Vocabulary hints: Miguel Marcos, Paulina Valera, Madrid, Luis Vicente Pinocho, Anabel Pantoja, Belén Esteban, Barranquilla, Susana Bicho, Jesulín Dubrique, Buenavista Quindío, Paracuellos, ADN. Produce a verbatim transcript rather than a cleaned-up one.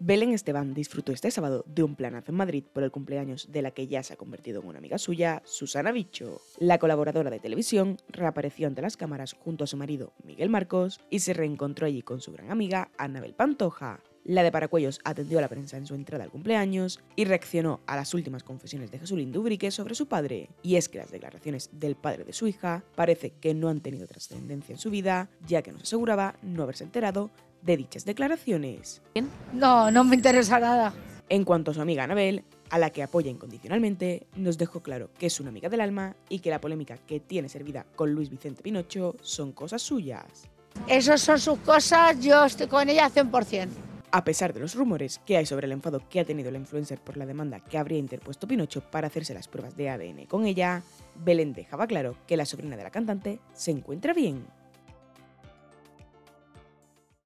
Belén Esteban disfrutó este sábado de un planazo en Madrid por el cumpleaños de la que ya se ha convertido en una amiga suya, Susana Bicho. La colaboradora de televisión reapareció ante las cámaras junto a su marido, Miguel Marcos, y se reencontró allí con su gran amiga, Anabel Pantoja. La de Paracuellos atendió a la prensa en su entrada al cumpleaños y reaccionó a las últimas confesiones de Jesulín Dubrique sobre su padre. Y es que las declaraciones del padre de su hija parece que no han tenido trascendencia en su vida, ya que nos aseguraba no haberse enterado de dichas declaraciones. No, no me interesa nada. En cuanto a su amiga Anabel, a la que apoya incondicionalmente, nos dejó claro que es una amiga del alma y que la polémica que tiene servida con Luis Vicente Pinocho son cosas suyas. Esas son sus cosas, yo estoy con ella cien por cien. A pesar de los rumores que hay sobre el enfado que ha tenido la influencer por la demanda que habría interpuesto Pinocho para hacerse las pruebas de A D N con ella, Belén dejaba claro que la sobrina de la cantante se encuentra bien.